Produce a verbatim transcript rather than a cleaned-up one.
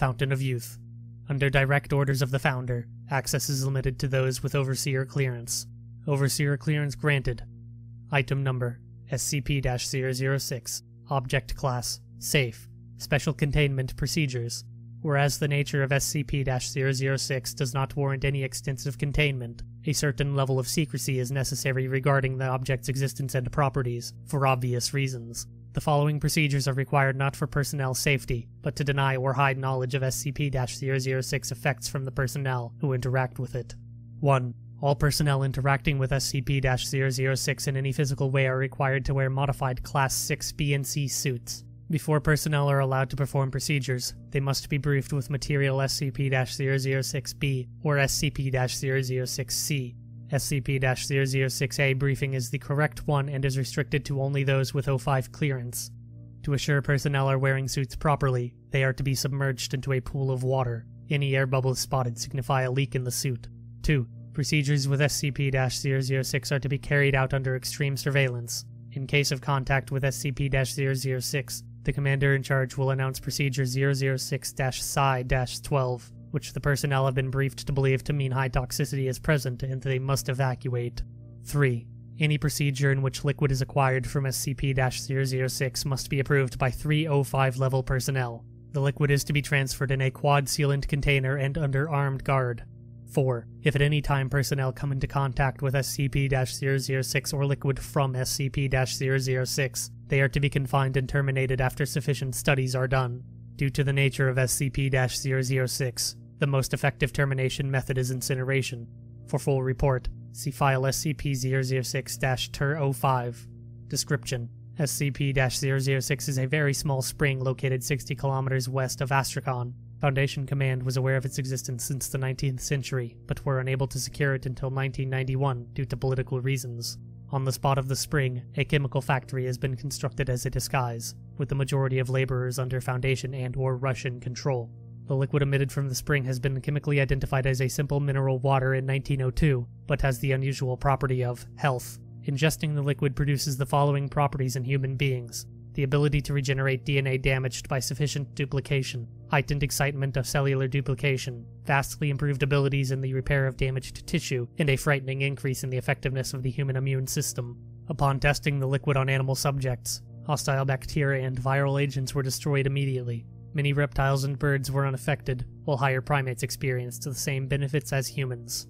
Fountain of Youth. Under direct orders of the Founder, access is limited to those with Overseer Clearance. Overseer Clearance granted. Item Number: S C P zero zero six. Object Class: Safe. Special Containment Procedures. Whereas the nature of S C P zero zero six does not warrant any extensive containment, a certain level of secrecy is necessary regarding the object's existence and properties, for obvious reasons. The following procedures are required not for personnel safety, but to deny or hide knowledge of S C P zero zero six effects from the personnel who interact with it. one. All personnel interacting with S C P zero zero six in any physical way are required to wear modified Class six B and C suits. Before personnel are allowed to perform procedures, they must be briefed with material S C P zero zero six B or S C P zero zero six C. S C P zero zero six A briefing is the correct one and is restricted to only those with O five clearance. To assure personnel are wearing suits properly, they are to be submerged into a pool of water. Any air bubbles spotted signify a leak in the suit. two. Procedures with S C P zero zero six are to be carried out under extreme surveillance. In case of contact with S C P zero zero six, the commander in charge will announce procedure zero zero six dash psi dash twelve, which the personnel have been briefed to believe to mean high toxicity is present and they must evacuate. three. Any procedure in which liquid is acquired from S C P zero zero six must be approved by three O five level personnel. The liquid is to be transferred in a quad sealant container and under armed guard. four. If at any time personnel come into contact with S C P zero zero six or liquid from S C P zero zero six, they are to be confined and terminated after sufficient studies are done. Due to the nature of S C P zero zero six, the most effective termination method is incineration. For full report, see file S C P zero zero six dash T E R zero five. Description: S C P zero zero six is a very small spring located sixty kilometers west of Astrakhan. Foundation Command was aware of its existence since the nineteenth century, but were unable to secure it until nineteen ninety-one due to political reasons. On the spot of the spring, a chemical factory has been constructed as a disguise, with the majority of laborers under Foundation and or Russian control. The liquid emitted from the spring has been chemically identified as a simple mineral water in nineteen oh two, but has the unusual property of health. Ingesting the liquid produces the following properties in human beings: the ability to regenerate D N A damaged by sufficient duplication, heightened excitement of cellular duplication, vastly improved abilities in the repair of damaged tissue, and a frightening increase in the effectiveness of the human immune system. Upon testing the liquid on animal subjects, hostile bacteria and viral agents were destroyed immediately. Many reptiles and birds were unaffected, while higher primates experienced the same benefits as humans.